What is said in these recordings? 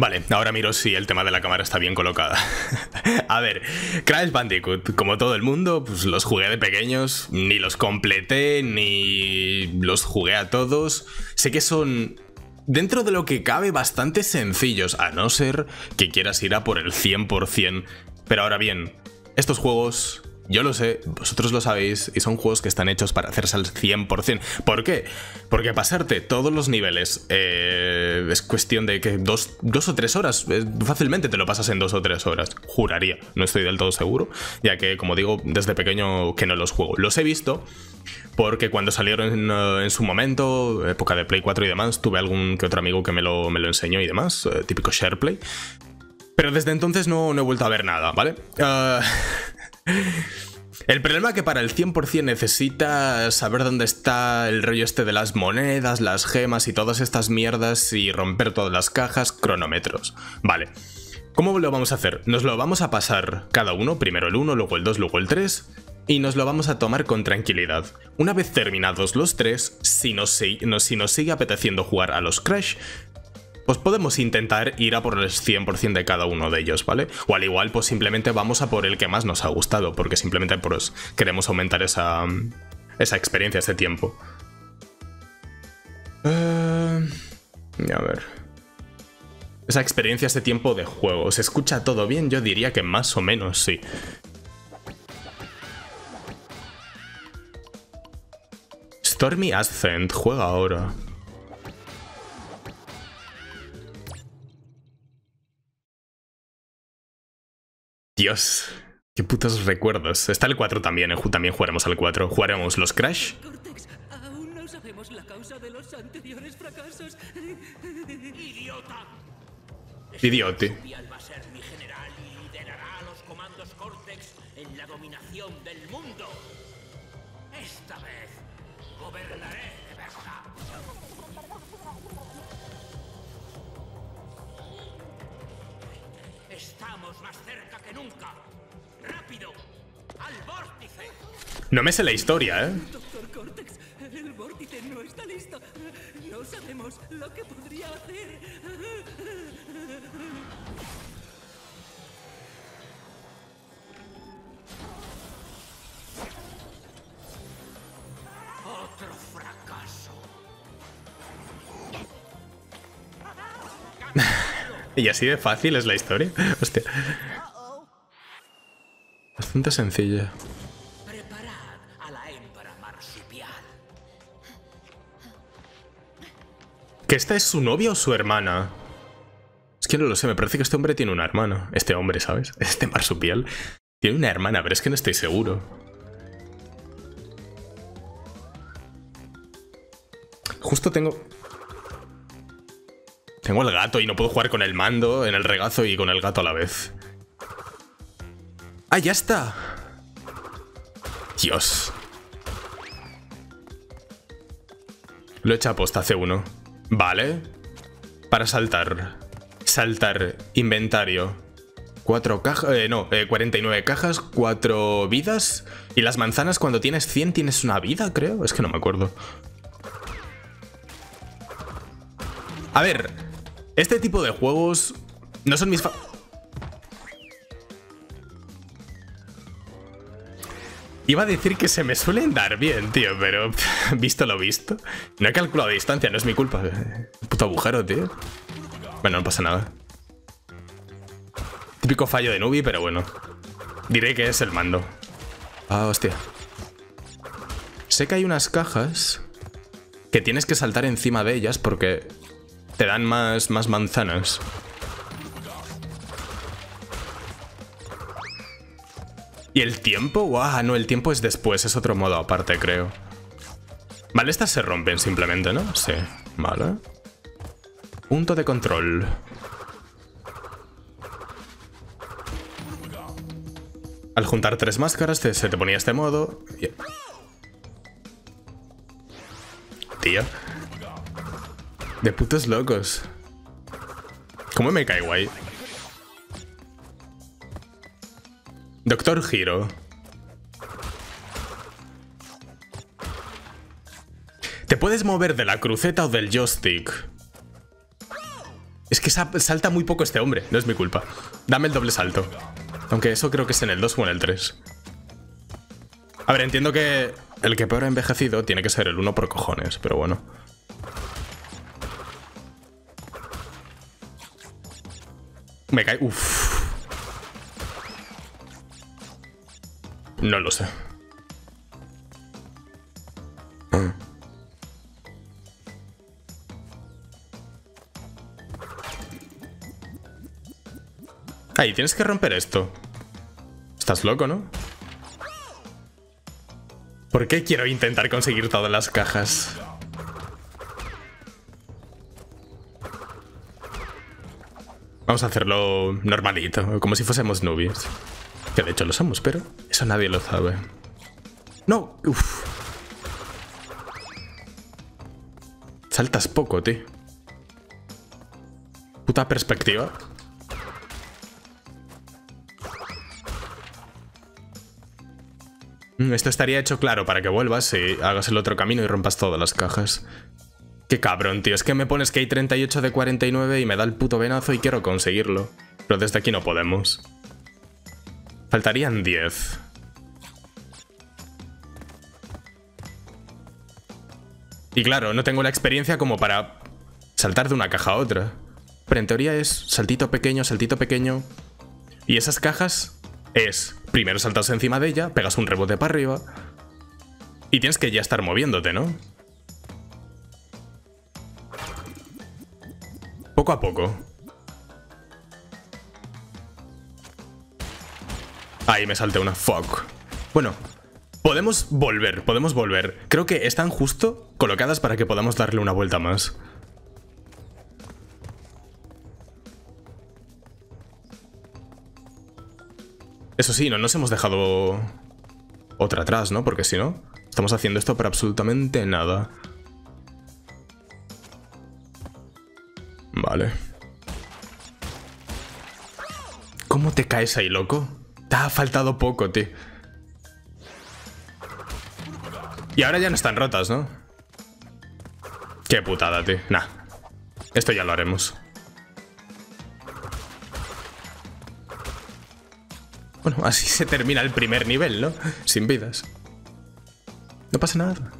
Vale, ahora miro si el tema de la cámara está bien colocada. A ver, Crash Bandicoot, como todo el mundo, pues los jugué de pequeños, ni los completé, ni los jugué a todos. Sé que son, dentro de lo que cabe, bastante sencillos, a no ser que quieras ir a por el 100%. Pero ahora bien, estos juegos, yo lo sé, vosotros lo sabéis, y son juegos que están hechos para hacerse al 100%. ¿Por qué? Porque pasarte todos los niveles es cuestión de que dos o tres horas, fácilmente te lo pasas en 2 o 3 horas, juraría, no estoy del todo seguro, ya que, como digo, desde pequeño que no los juego. Los he visto porque cuando salieron en su momento, época de Play 4 y demás, tuve algún que otro amigo que me lo enseñó y demás, típico SharePlay. Pero desde entonces no he vuelto a ver nada, ¿vale? El problema es que para el 100% necesitas saber dónde está el rollo este de las monedas, las gemas y todas estas mierdas, y romper todas las cajas, cronómetros. Vale, ¿cómo lo vamos a hacer? Nos lo vamos a pasar cada uno, primero el 1, luego el 2, luego el 3, y nos lo vamos a tomar con tranquilidad. Una vez terminados los 3, si nos sigue apeteciendo jugar a los Crash, pues podemos intentar ir a por el 100% de cada uno de ellos, ¿vale? O al igual, pues simplemente vamos a por el que más nos ha gustado, porque simplemente pues queremos aumentar esa experiencia, ese tiempo. A ver, esa experiencia, ese tiempo de juego. ¿Se escucha todo bien? Yo diría que más o menos, sí. Stormy Ascent juega ahora. Dios, qué putos recuerdos. Está el 4 también, también jugaremos al 4. Jugaremos los Crash. Cortex, aún no sabemos la causa de los anteriores fracasos. ¡Idiota! Idioti. Va a ser mi general y liderará a los comandos Cortex en la dominación del mundo. Esta vez gobernaré de verdad. Estamos más cerca que nunca. ¡Rápido! ¡Al vórtice! No me sé la historia, ¿eh? Doctor Cortex, el vórtice no está listo. No sabemos lo que podría hacer. Otro fracaso. Y así de fácil es la historia. Hostia. Bastante sencilla. Preparad a la hembra marsupial. ¿Que esta es su novia o su hermana? Es que no lo sé, me parece que este hombre tiene una hermana. Este hombre, ¿sabes? Este marsupial tiene una hermana, pero es que no estoy seguro. Justo tengo el gato y no puedo jugar con el mando en el regazo y con el gato a la vez. ¡Ah, ya está! Dios. Lo he hecho aposta, hace uno. Vale. Para saltar. Saltar. Inventario. 4 cajas... 49 cajas, 4 vidas. Y las manzanas, cuando tienes 100, tienes una vida, creo. Es que no me acuerdo. A ver... Este tipo de juegos no son mis Iba a decir que se me suelen dar bien, tío, pero visto lo visto. No he calculado distancia, no es mi culpa. Puto agujero, tío. Bueno, no pasa nada. Típico fallo de Nubi, pero bueno. Diré que es el mando. Ah, hostia. Sé que hay unas cajas que tienes que saltar encima de ellas porque te dan más manzanas. ¿Y el tiempo? ¡Guau! No, el tiempo es después, es otro modo aparte, creo. Vale, estas se rompen simplemente, ¿no? Sí, vale. Punto de control. Al juntar 3 máscaras se te ponía este modo. Tío. De putos locos. ¿Cómo me cae guay? Doctor Hiro. Te puedes mover de la cruceta o del joystick. Es que salta muy poco este hombre. No es mi culpa. Dame el doble salto. Aunque eso creo que es en el 2 o en el 3. A ver, entiendo que el que peor ha envejecido tiene que ser el 1 por cojones, pero bueno. Me cae... Uff. No lo sé. Ahí, tienes que romper esto. Estás loco, ¿no? ¿Por qué quiero intentar conseguir todas las cajas? Vamos a hacerlo normalito, como si fuésemos noobies. Que de hecho lo somos, pero eso nadie lo sabe. ¡No! Uf. Saltas poco, tío. Puta perspectiva. Esto estaría hecho claro para que vuelvas y hagas el otro camino y rompas todas las cajas. Qué cabrón, tío. Es que me pones que hay 38 de 49 y me da el puto venazo y quiero conseguirlo. Pero desde aquí no podemos. Faltarían 10. Y claro, no tengo la experiencia como para saltar de una caja a otra. Pero en teoría es saltito pequeño, saltito pequeño. Y esas cajas... Es, primero saltas encima de ella, pegas un rebote para arriba y tienes que ya estar moviéndote, ¿no? Poco a poco. Ahí me salté una, fuck. Bueno, podemos volver. Creo que están justo colocadas para que podamos darle una vuelta más. Eso sí, no nos hemos dejado otra atrás, ¿no? Porque si no, estamos haciendo esto para absolutamente nada. Vale. ¿Cómo te caes ahí, loco? Te ha faltado poco, tío. Y ahora ya no están rotas, ¿no? Qué putada, tío. Nah. Esto ya lo haremos. Bueno, así se termina el primer nivel, ¿no? Sin vidas. No pasa nada.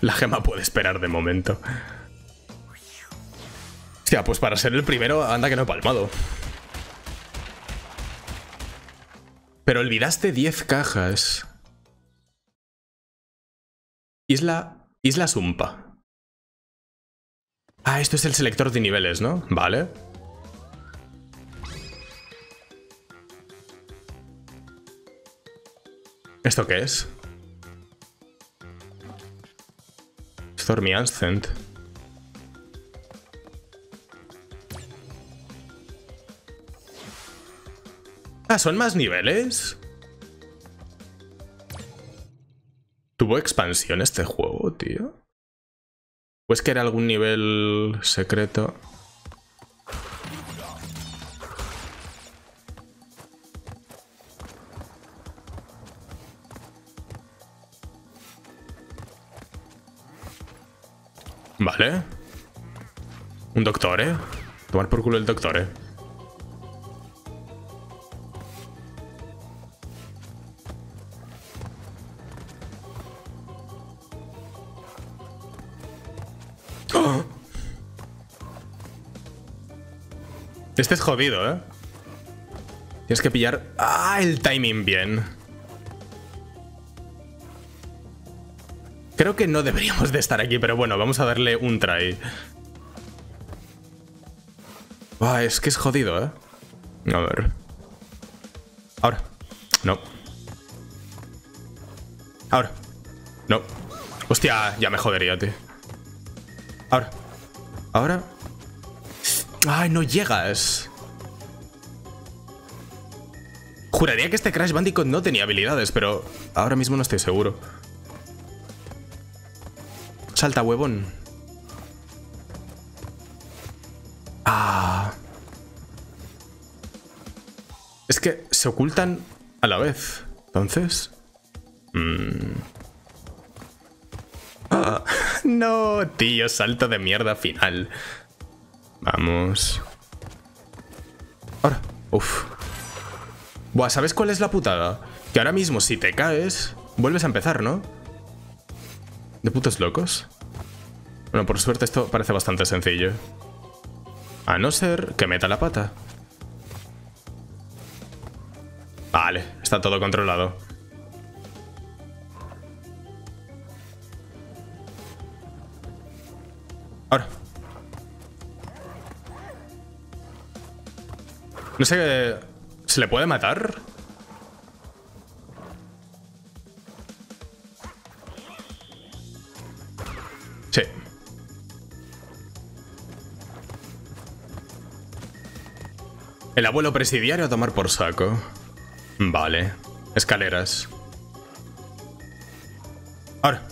La gema puede esperar de momento. Hostia, pues para ser el primero, anda que no he palmado. Pero olvidaste 10 cajas. Isla Sumpa. Ah, esto es el selector de niveles, ¿no? Vale. ¿Esto qué es? Stormy Ascent. Ah, ¿son más niveles? ¿Tuvo expansión este juego, tío? ¿O es que era algún nivel secreto? Vale. Un doctor, ¿eh? Tomar por culo el doctor, ¿eh? Este es jodido, ¿eh? Tienes que pillar... ¡Ah! El timing bien. Creo que no deberíamos de estar aquí, pero bueno, vamos a darle un try. ¡Ah! Es que es jodido, ¿eh? A ver... Ahora. No. Ahora. No. Hostia, ya me jodería, tío. Ahora. Ahora... ¡Ay, no llegas! Juraría que este Crash Bandicoot no tenía habilidades, pero ahora mismo no estoy seguro. Salta, huevón. Ah. Es que se ocultan a la vez. Entonces... Ah, no, tío, salto de mierda final. Vamos. Ahora. Uf. Buah, ¿sabes cuál es la putada? Que ahora mismo si te caes, vuelves a empezar, ¿no? De putos locos. Bueno, por suerte esto parece bastante sencillo. A no ser que meta la pata. Vale, está todo controlado. Ahora. No sé qué... ¿Se le puede matar? Sí. El abuelo presidiario a tomar por saco. Vale. Escaleras. Ahora.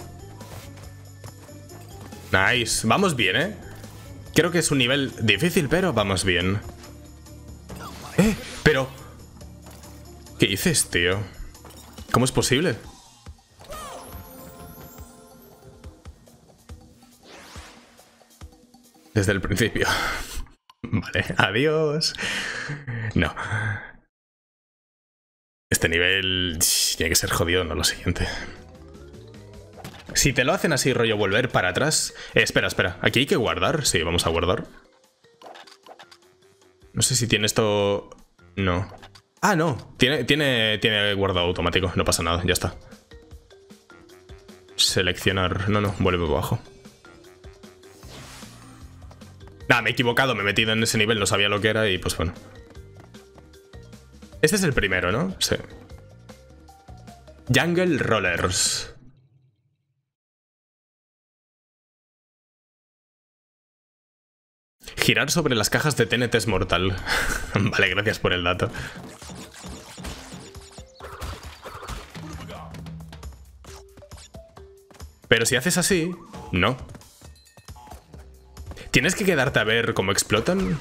Nice. Vamos bien, ¿eh? Creo que es un nivel difícil, pero vamos bien. Pero... ¿Qué dices, tío? ¿Cómo es posible? Desde el principio. Vale, adiós. No. Este nivel... tiene que ser jodido, no lo siguiente. Si te lo hacen así, rollo volver para atrás... espera, espera. Aquí hay que guardar. Sí, vamos a guardar. No sé si tiene esto... No. Ah, no. Tiene guardado automático. No pasa nada. Ya está. Seleccionar. No, no. Vuelve abajo. Nada, me he equivocado. Me he metido en ese nivel. No sabía lo que era y pues bueno. Este es el primero, ¿no? Sí. Jungle Rollers. Girar sobre las cajas de TNT es mortal. Vale, gracias por el dato. Pero si haces así, no. ¿Tienes que quedarte a ver cómo explotan?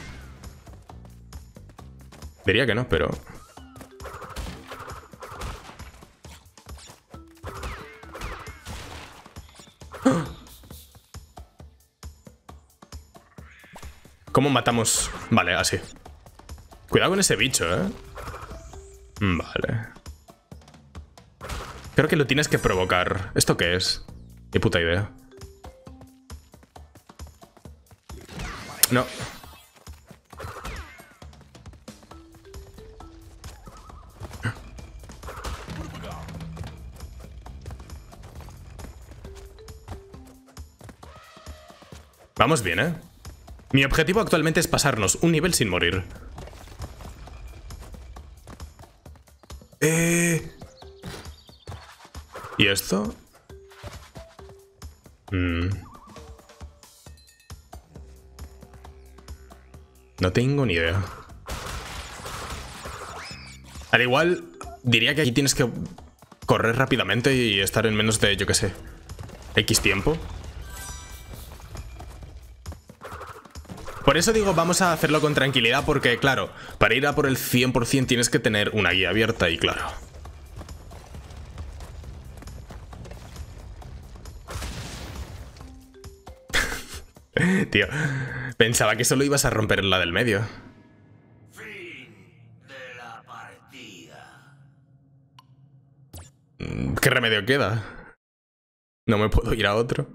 Diría que no, pero... ¿Cómo matamos? Vale, así. Cuidado con ese bicho, ¿eh? Vale. Creo que lo tienes que provocar. ¿Esto qué es? Qué puta idea. No. Vamos bien, ¿eh? Mi objetivo actualmente es pasarnos un nivel sin morir. ¿Y esto? No tengo ni idea. Al igual, diría que aquí tienes que correr rápidamente y estar en menos de, yo qué sé, X tiempo. Por eso digo, vamos a hacerlo con tranquilidad porque, claro, para ir a por el 100% tienes que tener una guía abierta y claro. Tío, pensaba que solo ibas a romper la del medio. Fin de la partida. ¿Qué remedio queda? No me puedo ir a otro.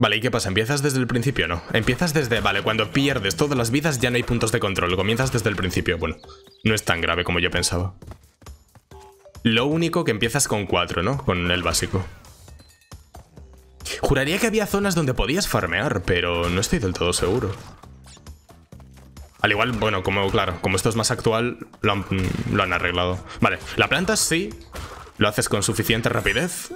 Vale, ¿y qué pasa? ¿Empiezas desde el principio? No. Empiezas desde... Vale, cuando pierdes todas las vidas ya no hay puntos de control. Comienzas desde el principio. Bueno, no es tan grave como yo pensaba. Lo único que empiezas con 4, ¿no? Con el básico. Juraría que había zonas donde podías farmear, pero no estoy del todo seguro. Al igual, bueno, como claro, como esto es más actual, lo han arreglado. Vale, la planta sí. Lo haces con suficiente rapidez...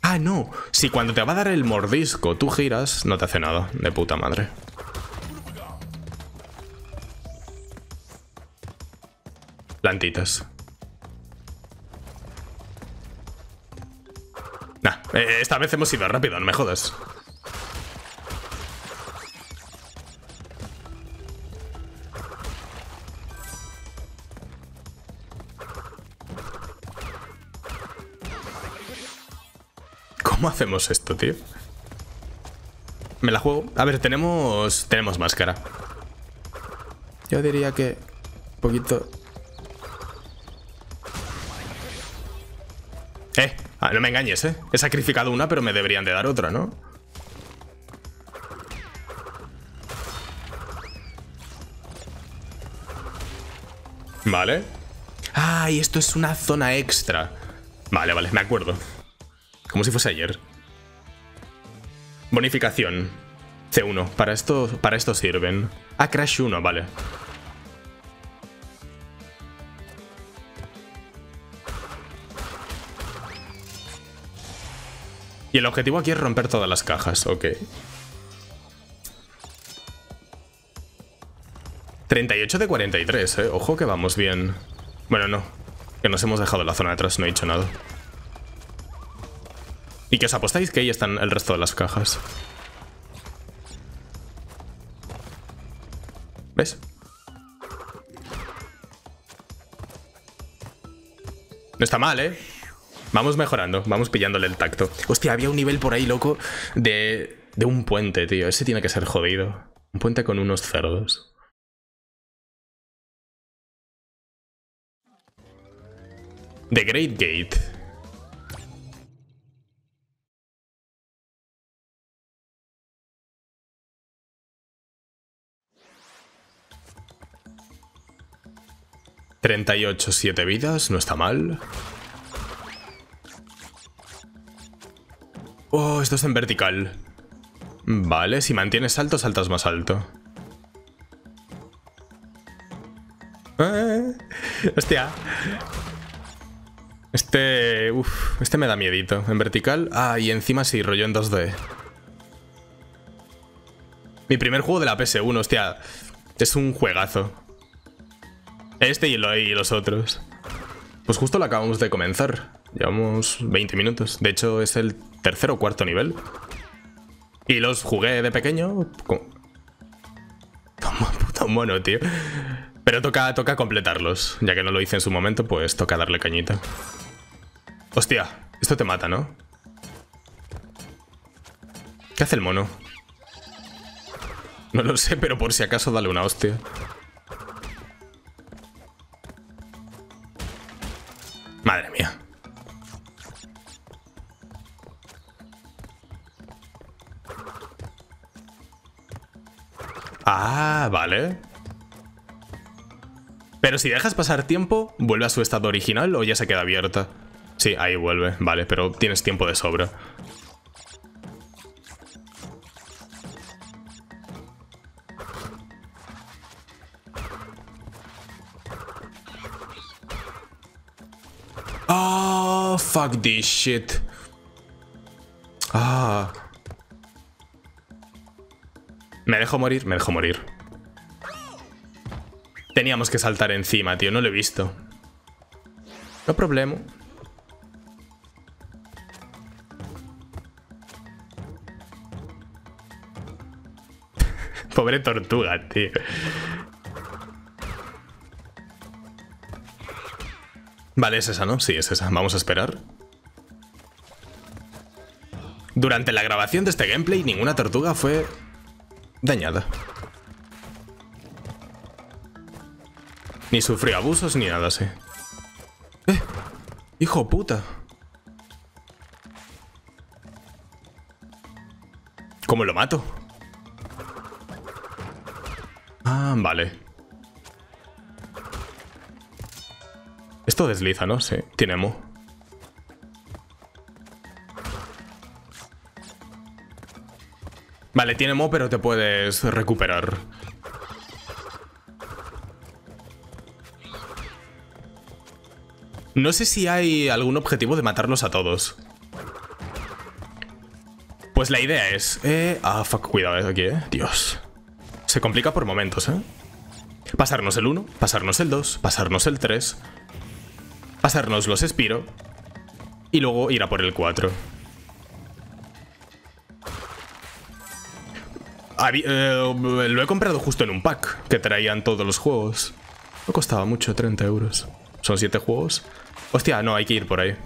Ah, no. Si cuando te va a dar el mordisco tú giras, no te hace nada. De puta madre. Plantitas. Nah, esta vez hemos ido rápido, no me jodas. ¿Cómo hacemos esto, tío? Me la juego. A ver, tenemos máscara. Yo diría que un poquito... Ah, no me engañes, ¿eh? He sacrificado una, pero me deberían de dar otra, ¿no? Vale. Ah, y esto es una zona extra. Vale, vale, me acuerdo. Como si fuese ayer. Bonificación. C1. Para esto sirven. Ah, Crash 1, vale. Y el objetivo aquí es romper todas las cajas, ok. 38 de 43, ojo que vamos bien. Bueno, no, que nos hemos dejado la zona de atrás, no he dicho nada. Y que os apostáis que ahí están el resto de las cajas. ¿Ves? No está mal, ¿eh? Vamos mejorando, vamos pillándole el tacto. Hostia, había un nivel por ahí, loco, de un puente, tío. Ese tiene que ser jodido. Un puente con unos cerdos. The Great Gate. ¿38, 7 vidas? No está mal. Oh, esto es en vertical. Vale, si mantienes alto, saltas más alto. Hostia. Este me da miedito. En vertical. Ah, y encima sí, rollo en 2D. Mi primer juego de la PS1, hostia. Es un juegazo. Este y los otros. Pues justo lo acabamos de comenzar. Llevamos 20 minutos. De hecho, es el tercer o cuarto nivel. Y los jugué de pequeño. Como puto mono, tío. Pero toca completarlos. Ya que no lo hice en su momento, pues toca darle cañita. Hostia, esto te mata, ¿no? ¿Qué hace el mono? No lo sé, pero por si acaso dale una hostia. Madre mía. Ah, vale. Pero si dejas pasar tiempo, ¿vuelve a su estado original o ya se queda abierta? Sí, ahí vuelve, vale, pero tienes tiempo de sobra. Oh, fuck this shit. Ah... Me dejo morir. Teníamos que saltar encima, tío. No lo he visto. No problema. Pobre tortuga, tío. Vale, es esa, ¿no? Sí, es esa. Vamos a esperar. Durante la grabación de este gameplay, ninguna tortuga fue... dañada. Ni sufrió abusos ni nada así. ¡Hijo puta! ¿Cómo lo mato? Ah, vale. Esto desliza, ¿no? Sí, tiene mo. Vale, tiene mo, pero te puedes recuperar. No sé si hay algún objetivo de matarlos a todos. Pues la idea es... fuck, cuidado aquí, Dios. Se complica por momentos, Pasarnos el 1, pasarnos el 2, pasarnos el 3. Pasarnos los Spiro. Y luego ir a por el 4. Lo he comprado justo en un pack que traían todos los juegos. No costaba mucho, 30 euros. Son 7 juegos. Hostia, no, hay que ir por ahí.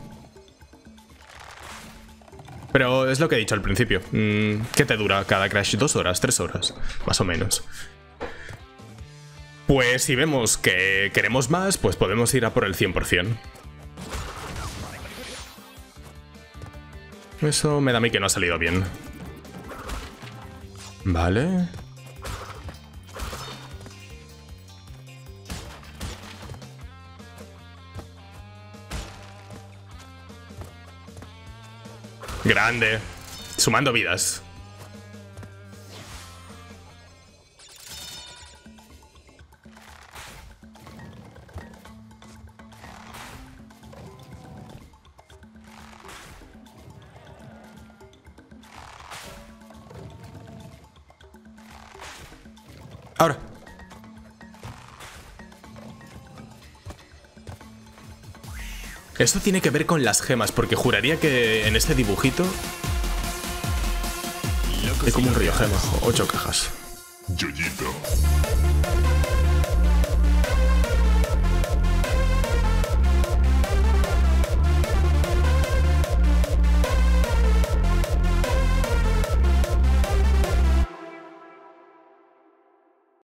Pero es lo que he dicho al principio. ¿Qué te dura cada Crash? 2 horas, 3 horas, más o menos. Pues si vemos que queremos más, pues podemos ir a por el 100%. Eso me da a mí que no ha salido bien. Vale. Grande. Sumando vidas. Ahora. Esto tiene que ver con las gemas, porque juraría que en este dibujito es como un río gema. 8 cajas. Yoyito.